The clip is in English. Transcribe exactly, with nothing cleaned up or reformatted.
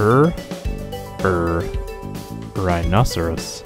Er, er, rhinoceros.